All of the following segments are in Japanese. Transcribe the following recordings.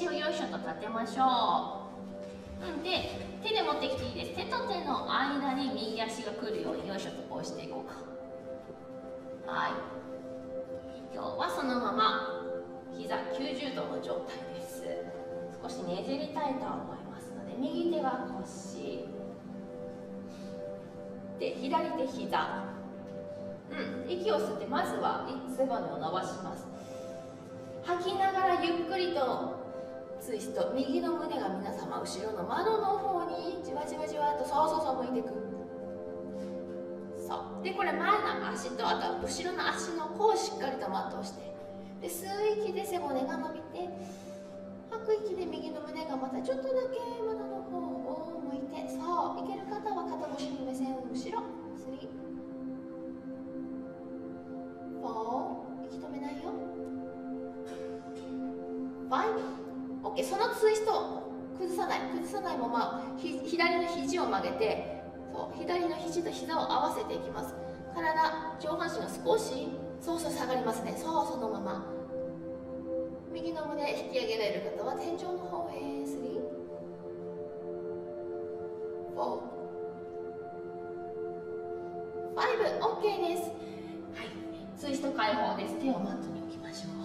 足をよいしょと立てましょう。で、手で持ってきていいです。手と手の間に右足が来るようによいしょとこうしていこうか。はい。今日はそのまま膝90度の状態です。少しねじりたいと思いますので、右手は腰。で、左手膝。息を吸ってまずは背骨を伸ばします。吐きながらゆっくりとツイスト、右の胸が皆様後ろの窓の方にじわじわじわっとそう向いていく。そうで、これ前の足とあとは後ろの足の甲をしっかりとマットをして、で吸う息で背骨が伸びて、吐く息で右の胸がまたちょっとだけ窓の方を向いて、そういける方は肩越しの目線を後ろ、息止めないよ。OK、そのツイストを崩さないまま左の肘を曲げて、そう左の肘と膝を合わせていきます。体上半身が少し下がりますね。そのまま右の胸引き上げられる方は天井の方へ。3、4、5、OK です。ツイスト解放です。手をマットに置きましょう。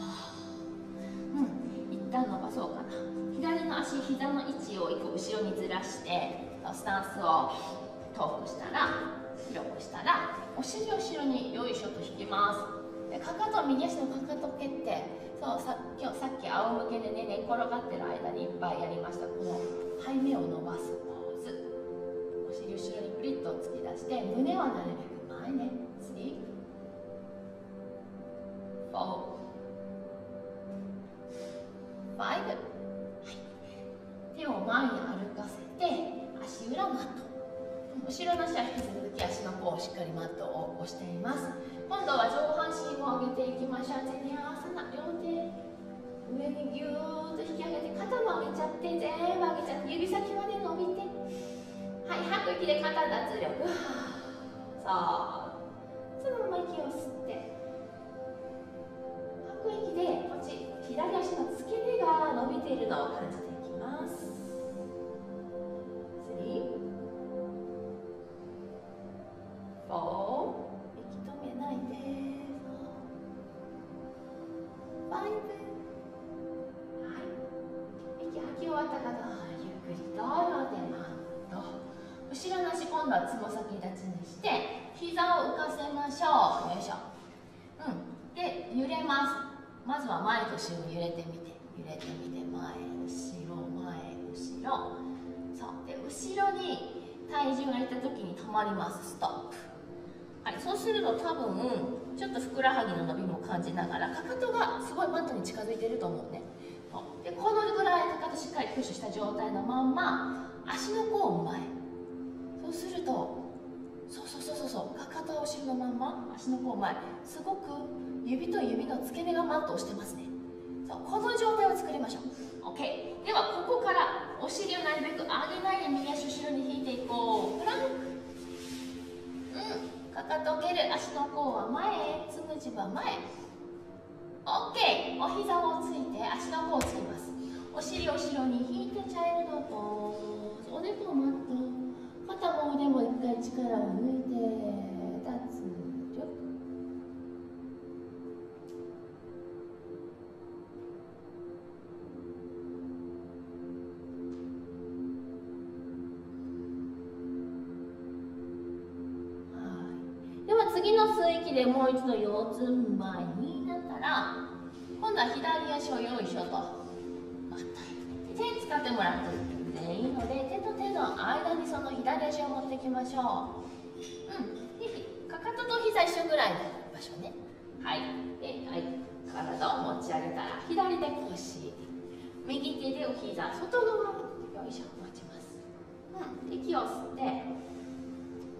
一旦伸ばそうかな。左の足、膝の位置を一個後ろにずらして、スタンスを遠くしたら、広くしたら、お尻を後ろによいしょと引きます。で、かかと、右足のかかと蹴って、そう今日さっき仰向けでね、寝転がってる間にいっぱいやりました。この背面を伸ばすポーズ、お尻後ろにプリッと突き出して、胸はなるべく前ね。手を前に歩かせて、足裏マット、後ろの足は引き続き足の甲をしっかりマットを押しています。今度は上半身を上げていきましょう。全身合わせな、両手上にぎゅーっと引き上げて、肩も上げちゃって、全部上げちゃって、指先まで伸びて、はい、吐く息で肩脱力。そう、そのまま息を吸って、息でこっち左足の付け根が伸びているのを感じていきます。3、4、息止めないで、5、はい、息吐き終わった方はゆっくりと両手マット、後ろの足、今度はつま先立ちにして膝を浮かせましょう。よいしょ。で、揺れます。まずは前と後ろに揺れてみて、前、後ろ、前、後ろ。そう。で、後ろに体重がいったときに止まります。ストップ。はい、そうすると多分、ちょっとふくらはぎの伸びも感じながら、かかとがすごいマットに近づいてると思うね。で、このぐらいかかとしっかりプッシュした状態のまんま、足の甲を前。そうすると、かかとは後ろのまんま、足の甲を前。すごく指と指の付け根がマットをしてますね。そう、この状態を作りましょう。OK。では、ここからお尻をなるべく上げないで、右足後ろに引いていこう。プランク。かかと蹴る、足の甲は前へ、つむじは前。OK。お膝をついて、足の甲をつきます。お尻を後ろに引いて、チャイルドポーズ。おでこをマット。肩も腕も一回力を抜いて、脱。次の吸う息でもう一度四つん這いになったら、今度は左足をよいしょと、手使ってもらっていいので、手と手の間にその左足を持ってきましょう。かかとと膝一緒ぐらいの場所ね。はい、体を持ち上げたら左手腰、右手でお膝外側よいしょ持ちます。息を吸って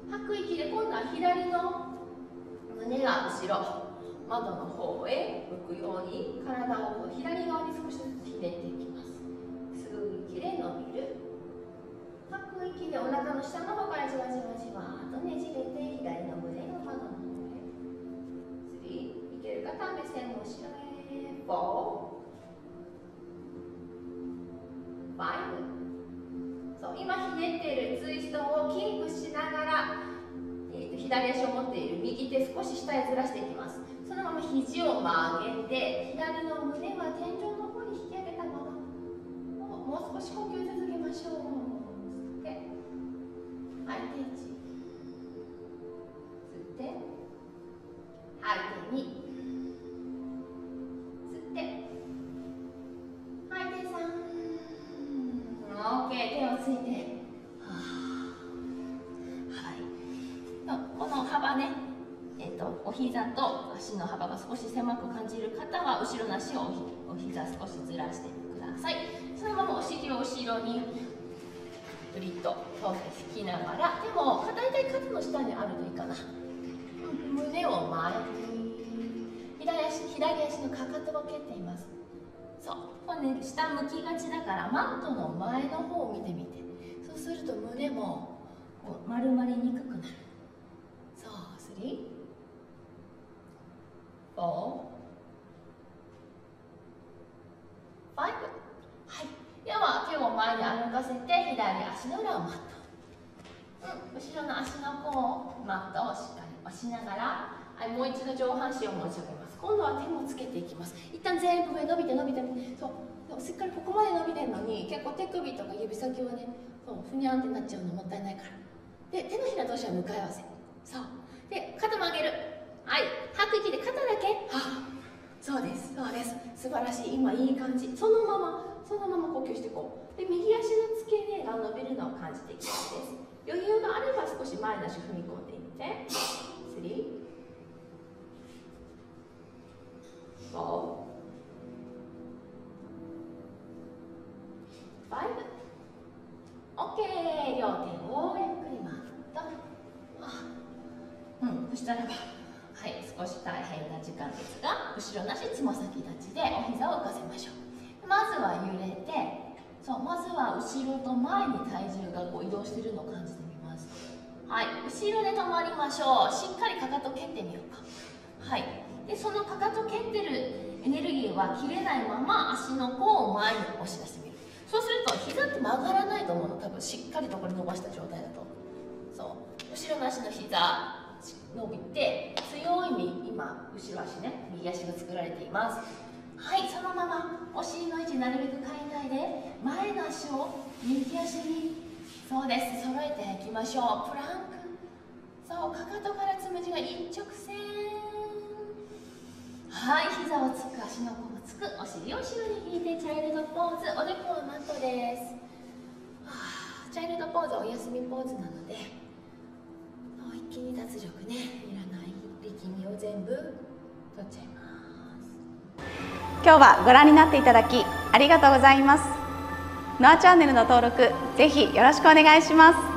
吐く息で今度は左の胸が後ろ、窓の方へ向くように、体を左側に少しずつひねっていきます。吸う息で伸びる。吐く息でお腹の下の方からじわじわじわーっとねじれて、左の胸が窓の方へ。いける方は目線を後ろへ。今ひねっているツイストをキープしながら、左足を持っている右手少し下へずらしていきます。そのまま肘を曲げて、左の胸は天井の方に引き上げたまま、もう少し呼吸続けましょう。吸って吐いて1、吸って吐いて2、ついて、はい、この幅ね、お膝と足の幅が少し狭く感じる方は後ろの足をお膝少しずらしてください。そのままお尻を後ろにプリッと通して引きながら、でも大体肩の下にあるといいかな。胸を前に、左足のかかとを蹴っています。そう、これね、下向きがちだからマットの前の方を見てみて、そうすると胸もこう丸まりにくくなる。そう、3、4、5、はい、では手を前に歩かせて、左足の裏をマット、後ろの足の甲をマットをしっかり押しながら、はい、もう一度上半身を持ち上げます。今度は手もつけていきます。一旦全部上伸びて伸びて、そう、しっかりここまで伸びてるのに、結構手首とか指先はね、そうふにゃんってなっちゃうのもったいないから。で、手のひら同士は向かい合わせ。そう。で、肩曲げる。はい。吐く息で肩だけ。はあ、そうです。そうです。素晴らしい。今いい感じ。そのまま、そのまま呼吸していこう。で、右足の付け根が伸びるのを感じていきます。余裕があれば少し前の足踏み込んでいって。3、4、5、OK、 両手をゆっくりマット、そしたらば、はい、少し大変な時間ですが、後ろなしつま先立ちでお膝を浮かせましょう。まずは揺れて、そう、まずは後ろと前に体重がこう移動しているのを感じてみます。はい、後ろで止まりましょう。しっかりかかと蹴ってみようか。はい、でそのかかと蹴ってるエネルギーは切れないまま足の甲を前に押し出してみる。そうすると膝って曲がらないと思うの、多分しっかりとこれ伸ばした状態だと。そう、後ろの足の膝伸びて、強い今後ろ足ね、右足が作られています。はい、そのままお尻の位置なるべく変えないで、前の足を右足に、そうです、揃えていきましょう。プランク、そう、かかとからつむじが一直線。はい、膝をつく、足の甲をつく、お尻を後ろに引いて、チャイルドポーズ、おでこはマットです。はあ、チャイルドポーズはお休みポーズなので、一気に脱力ね、いらない力みを全部取っちゃいます。今日はご覧になっていただきありがとうございます。ノアチャンネルの登録、ぜひよろしくお願いします。